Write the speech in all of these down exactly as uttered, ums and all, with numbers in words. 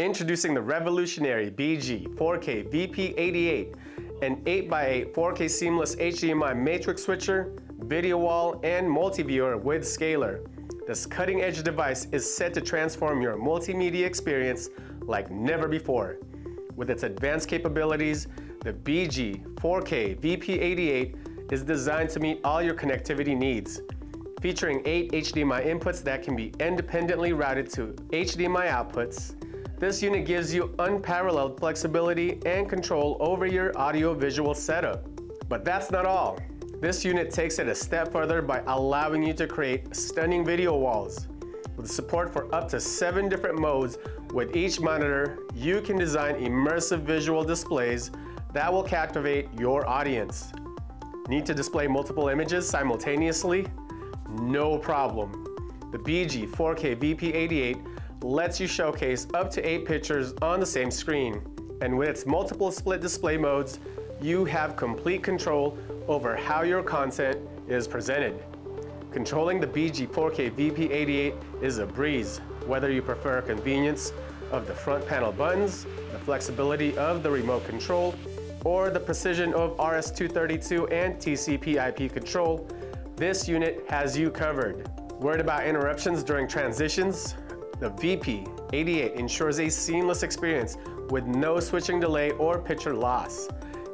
Introducing the revolutionary B G four K V P eighty-eight, an eight by eight four K seamless H D M I matrix switcher, video wall, and multi-viewer with scaler. This cutting-edge device is set to transform your multimedia experience like never before. With its advanced capabilities, the B G four K V P eighty-eight is designed to meet all your connectivity needs. Featuring eight H D M I inputs that can be independently routed to H D M I outputs, this unit gives you unparalleled flexibility and control over your audio-visual setup. But that's not all. This unit takes it a step further by allowing you to create stunning video walls. With support for up to seven different modes with each monitor, you can design immersive visual displays that will captivate your audience. Need to display multiple images simultaneously? No problem. The B G four K V P eighty-eight lets you showcase up to eight pictures on the same screen. And with its multiple split display modes, you have complete control over how your content is presented. Controlling the B G four K V P eighty-eight is a breeze, whether you prefer convenience of the front panel buttons, the flexibility of the remote control, or the precision of R S two thirty-two and T C P I P control, this unit has you covered. Worried about interruptions during transitions? The V P eighty-eight ensures a seamless experience with no switching delay or picture loss,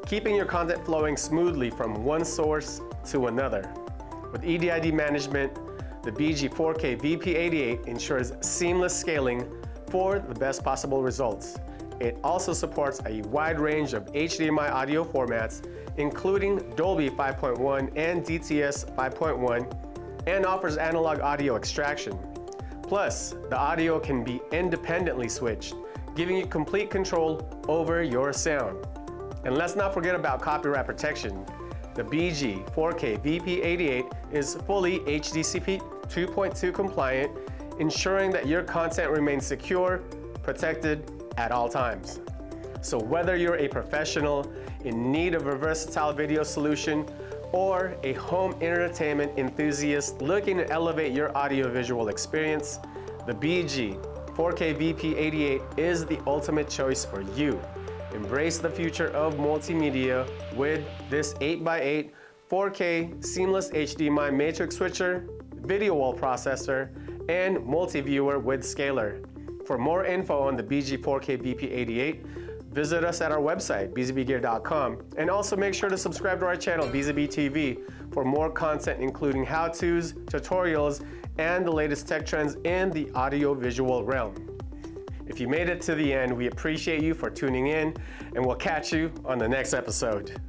keeping your content flowing smoothly from one source to another. With E D I D management, the B G four K V P eighty-eight ensures seamless scaling for the best possible results. It also supports a wide range of H D M I audio formats, including Dolby five point one and D T S five point one, and offers analog audio extraction. Plus, the audio can be independently switched, giving you complete control over your sound. And let's not forget about copyright protection. The B G four K V P eighty-eight is fully H D C P two point two compliant, ensuring that your content remains secure, protected at all times. So whether you're a professional in need of a versatile video solution, or a home entertainment enthusiast looking to elevate your audiovisual experience, the B G four K V P eighty-eight is the ultimate choice for you. Embrace the future of multimedia with this eight by eight four K seamless H D M I matrix switcher, video wall processor, and multi-viewer with scaler. For more info on the B G four K V P eighty-eight, visit us at our website, b z b gear dot com, and also make sure to subscribe to our channel, B Z B T V, for more content including how-tos, tutorials, and the latest tech trends in the audiovisual realm. If you made it to the end, we appreciate you for tuning in, and we'll catch you on the next episode.